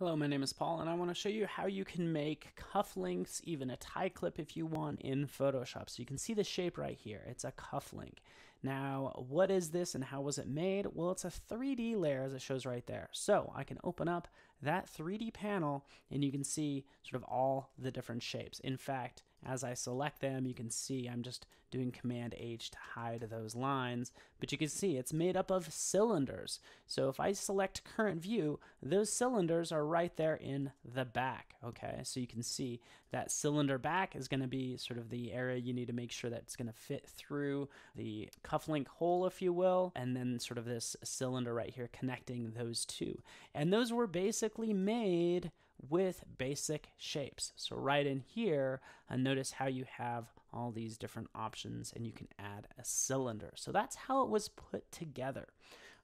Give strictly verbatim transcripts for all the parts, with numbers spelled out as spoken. Hello, my name is Paul, and I want to show you how you can make cuff links, even a tie clip if you want, in Photoshop. So you can see the shape right here. It's a cuff link. Now, what is this and how was it made? Well, it's a three D layer, as it shows right there. So I can open up that three D panel, and you can see sort of all the different shapes. In fact, as I select them, you can see I'm just doing Command H to hide those lines, but you can see it's made up of cylinders. So if I select current view, those cylinders are right there in the back, okay? So you can see that cylinder back is gonna be sort of the area you need to make sure that it's gonna fit through the cufflink hole, if you will, and then sort of this cylinder right here connecting those two. And those were basically made with basic shapes. So right in here, uh, notice how you have all these different options and you can add a cylinder. So that's how it was put together.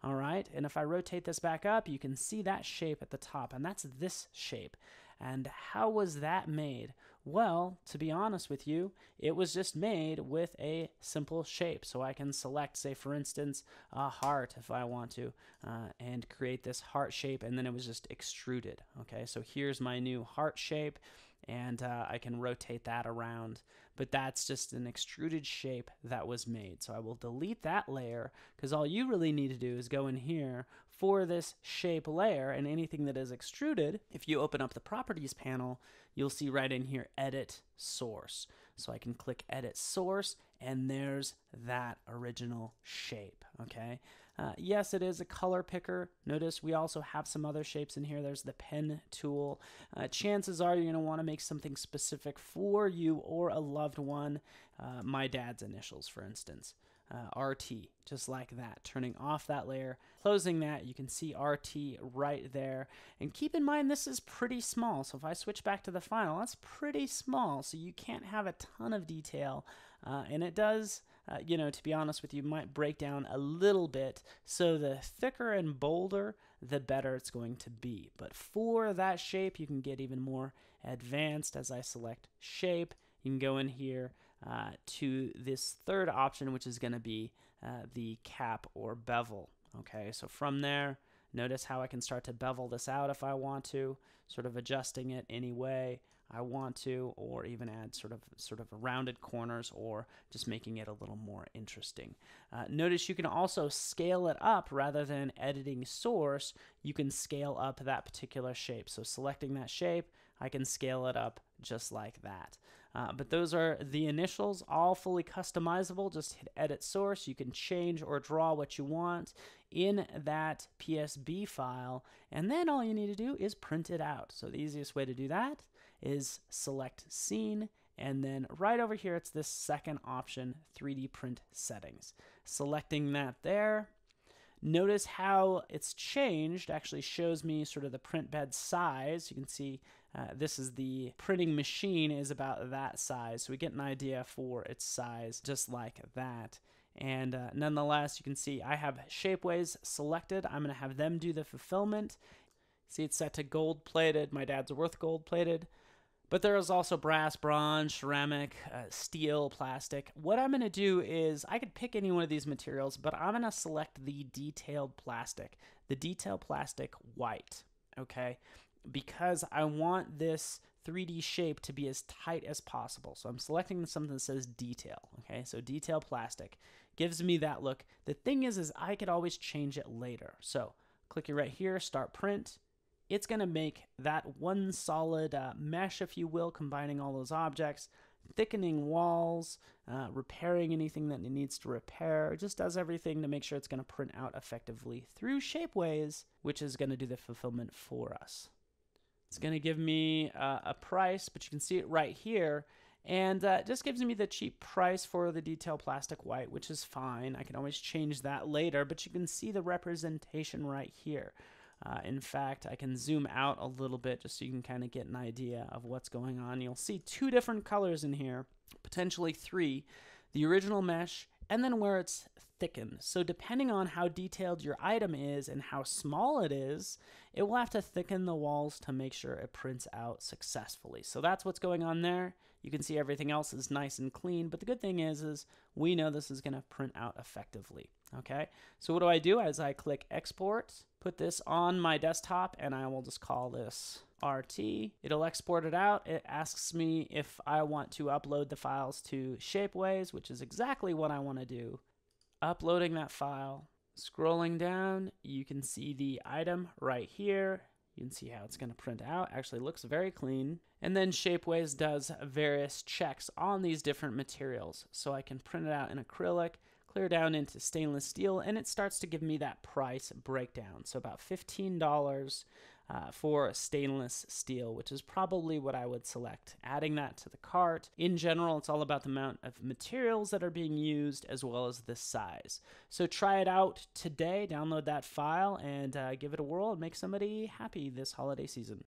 All right, and if I rotate this back up, you can see that shape at the top, and that's this shape. And how was that made? Well, to be honest with you, it was just made with a simple shape. So I can select, say for instance, a heart if I want to, uh, and create this heart shape, and then it was just extruded. Okay, so here's my new heart shape, and uh, I can rotate that around, but that's just an extruded shape that was made. So I will delete that layer, because all you really need to do is go in here for this shape layer and anything that is extruded. If you open up the properties panel, you'll see right in here, edit source. So I can click edit source, and there's that original shape, okay? Uh, yes, it is a color picker. Notice we also have some other shapes in here. There's the pen tool. Uh, chances are you're gonna wanna make something specific for you or a loved one. Uh, my dad's initials, for instance. Uh, R T, just like that, turning off that layer, closing that, you can see R T right there. And keep in mind, this is pretty small. So if I switch back to the final, that's pretty small. So you can't have a ton of detail. Uh, and it does, uh, you know, to be honest with you, might break down a little bit. So the thicker and bolder, the better it's going to be. But for that shape, you can get even more advanced. As I select shape, you can go in here Uh, to this third option, which is going to be uh, the cap or bevel. Okay, so from there, notice how I can start to bevel this out if I want to, sort of adjusting it any way I want to, or even add sort of sort of rounded corners, or just making it a little more interesting. Uh, notice you can also scale it up rather than editing source. You can scale up that particular shape. So selecting that shape, I can scale it up just like that. Uh, but those are the initials, all fully customizable. Just hit edit source. You can change or draw what you want in that P S B file. And then all you need to do is print it out. So the easiest way to do that is select scene. And then right over here, it's this second option, three D print settings. Selecting that there. Notice how it's changed, actually shows me sort of the print bed size. You can see uh, this is the printing machine is about that size. So we get an idea for its size just like that. And uh, nonetheless, you can see I have Shapeways selected. I'm gonna have them do the fulfillment. See, it's set to gold plated. My dad's worth gold plated. But there is also brass, bronze, ceramic, uh, steel, plastic. What I'm gonna do is, I could pick any one of these materials, but I'm gonna select the detailed plastic, the detailed plastic white, okay? Because I want this three D shape to be as tight as possible. So I'm selecting something that says detail, okay? So detail plastic gives me that look. The thing is, is I could always change it later. So clicking right here, start print. It's gonna make that one solid uh, mesh, if you will, combining all those objects, thickening walls, uh, repairing anything that it needs to repair. It just does everything to make sure it's gonna print out effectively through Shapeways, which is gonna do the fulfillment for us. It's gonna give me uh, a price, but you can see it right here. And uh, just gives me the cheap price for the detail plastic white, which is fine. I can always change that later, but you can see the representation right here. Uh, in fact, I can zoom out a little bit just so you can kind of get an idea of what's going on. You'll see two different colors in here, potentially three, the original mesh, and then where it's thickened. So depending on how detailed your item is and how small it is, it will have to thicken the walls to make sure it prints out successfully. So that's what's going on there. You can see everything else is nice and clean, but the good thing is, is we know this is gonna print out effectively, okay? So what do I do? As I click export, put this on my desktop, and I will just call this R T. It'll export it out. It asks me if I want to upload the files to Shapeways, which is exactly what I want to do. Uploading that file. Scrolling down, you can see the item right here. You can see how it's going to print out. Actually looks very clean. And then Shapeways does various checks on these different materials. So I can print it out in acrylic, clear down into stainless steel, and it starts to give me that price breakdown. So about fifteen dollars uh, for stainless steel, which is probably what I would select. Adding that to the cart. In general, it's all about the amount of materials that are being used as well as the size. So try it out today, download that file, and uh, give it a whirl and make somebody happy this holiday season.